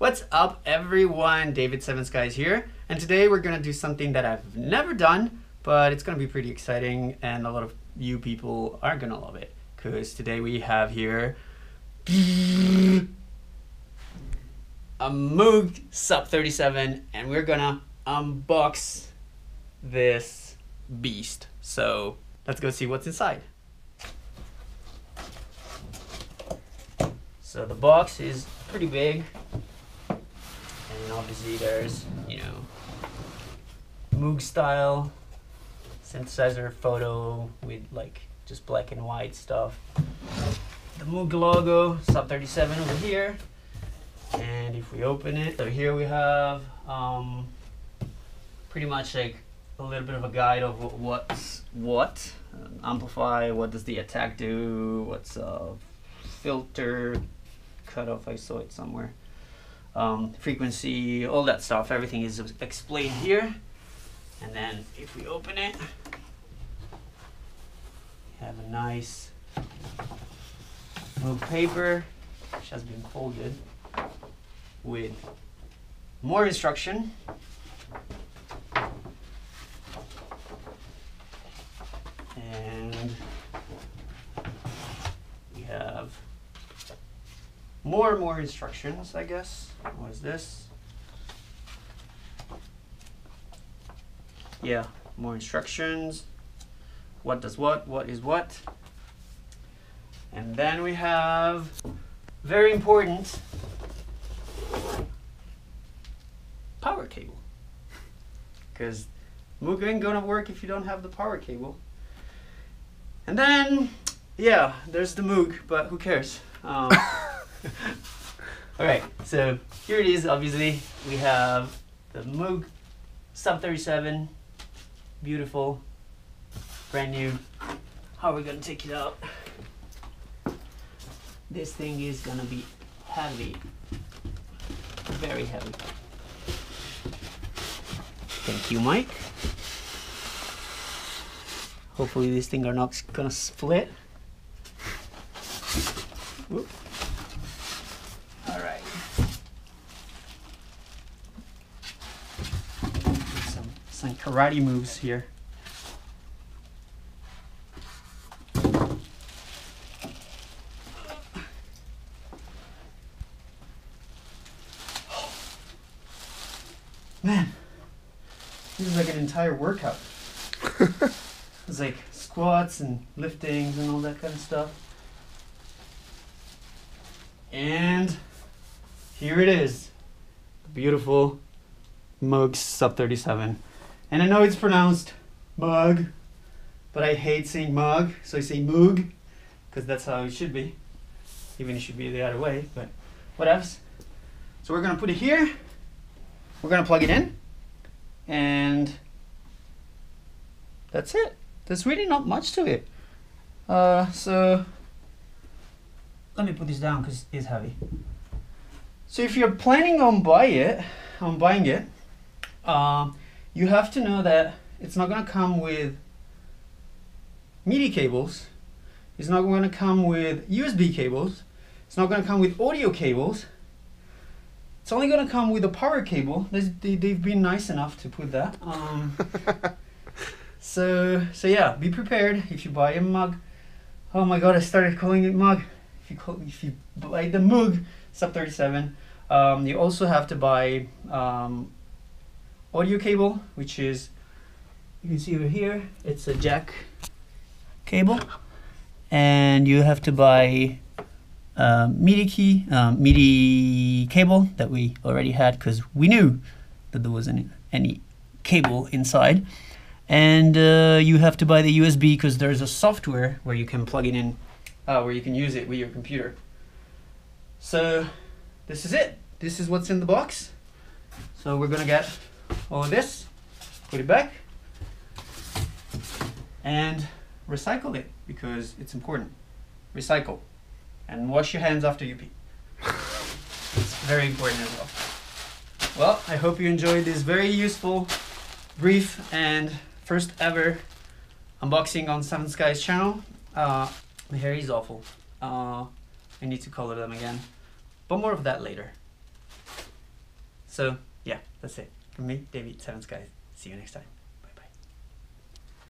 What's up everyone, David Seven Skies here, and today we're gonna do something that I've never done, but it's gonna be pretty exciting and a lot of you people are gonna love it, because today we have here a Moog Sub 37 and we're gonna unbox this beast. So let's go see what's inside. So the box is pretty big. And obviously there's, you know, Moog style synthesizer photo with like just black and white stuff. The Moog logo, Sub 37 over here. And if we open it, so here we have pretty much like a little bit of a guide of what's what. Amplify, what does the attack do, what's filter, cutoff, I saw it somewhere. Frequency, all that stuff, everything is explained here. And then if we open it, we have a nice Moog paper which has been folded with more instruction. And we have more instructions, I guess. What is this? Yeah, more instructions. What does what is what. And then we have, very important, power cable. Because Moog ain't gonna work if you don't have the power cable. And then, yeah, there's the Moog, but who cares? Alright, so here it is. Obviously we have the Moog Sub 37, beautiful, brand new. How are we gonna take it out? This thing is gonna be heavy, very heavy. Thank you, Mike. Hopefully these things are not gonna split. Whoop. All right. Some karate moves here. Man, this is like an entire workout. It's like squats and liftings and all that kind of stuff. And here it is, beautiful Moog Sub 37. And I know it's pronounced Mug, but I hate saying Mug, so I say Moog, because that's how it should be. Even it should be the other way, but whatevs. So we're gonna put it here, we're gonna plug it in, and that's it. There's really not much to it. So let me put this down because it's heavy. So if you're planning on buying it, you have to know that it's not going to come with MIDI cables. It's not going to come with USB cables. It's not going to come with audio cables. It's only going to come with a power cable. They've been nice enough to put that. So yeah, be prepared if you buy a Moog. Oh my God, I started calling it Moog. If you buy the Moog Sub 37, you also have to buy audio cable, which is, you can see over here, it's a jack cable, and you have to buy MIDI cable that we already had because we knew that there wasn't any cable inside, and you have to buy the USB because there's a software where you can plug it in. Where you can use it with your computer. So this is it. This is what's in the box. So we're gonna get all of this, put it back, and recycle it because it's important. Recycle. And wash your hands after you pee. It's very important as well. Well, I hope you enjoyed this very useful, brief, and first ever unboxing on Seven Skies channel. My hair is awful. I need to color them again, but more of that later. So yeah, that's it from me, David Seven Skies. See you next time.